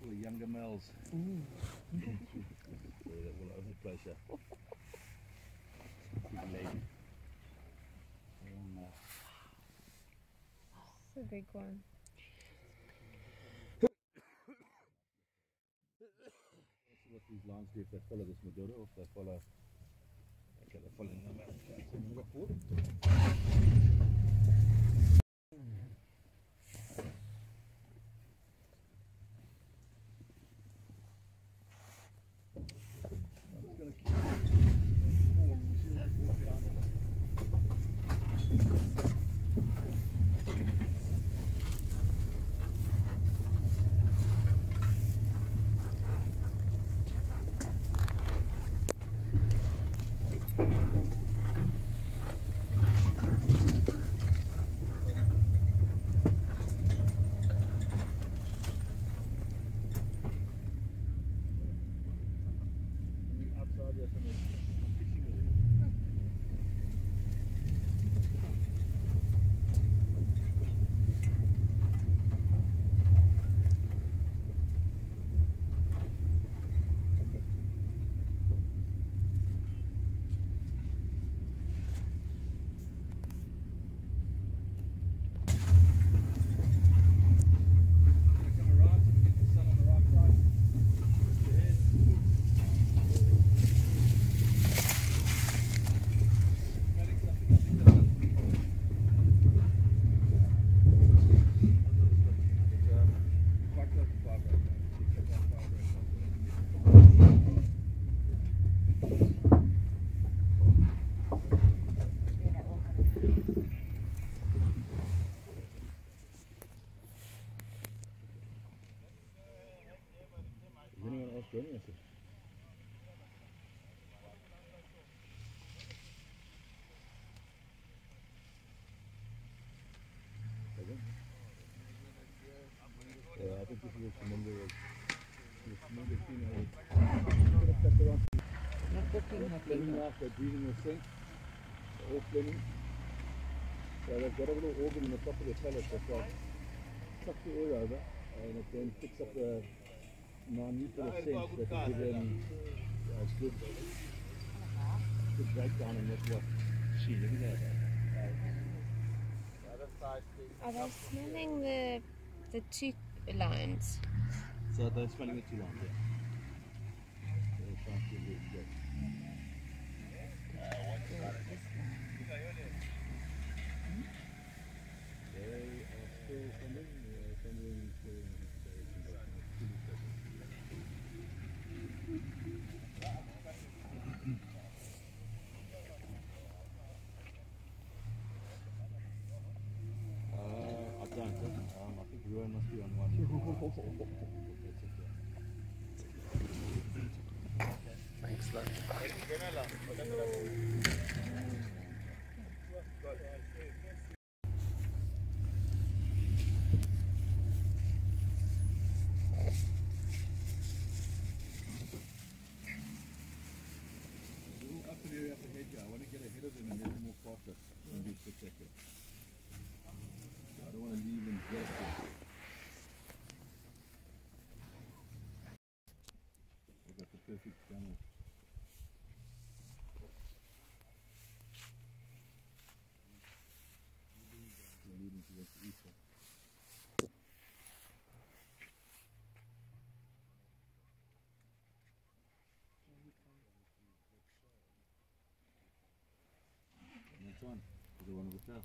Well, younger males. Mm. Yeah, that will only pleasure. Good lady. It's a big one. What these lions do, if they follow this Maduro, or if they follow. Okay, they're following the American. I think this is a number of breathing the sink, all cleaning. So they've got a little organ in the top of the pellet that's like sucks the air over and it then picks up the non-nuclear scent that can give them a good breakdown, and that's what she's looking at. Are they smelling the two lions? So they're smelling the two lions, yeah. They're trying to really good. They are still coming, thanks, love. I want to get ahead of them and get them more faster and be spectacular. I don't want to leave them just. Perfect camera. Next one is the one with the tail.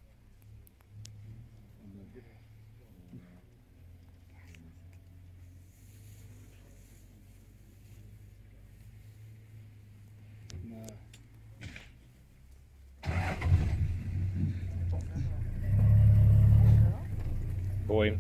Boy.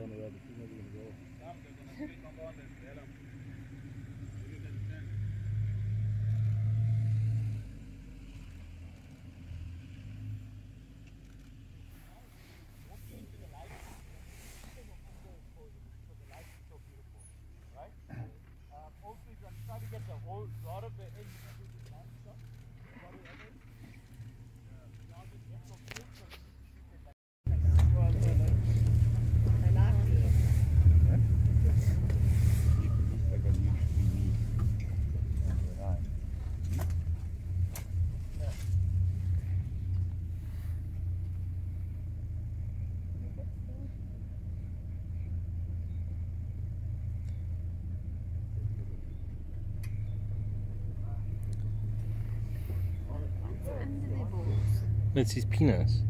I'm going to go. It's his penis.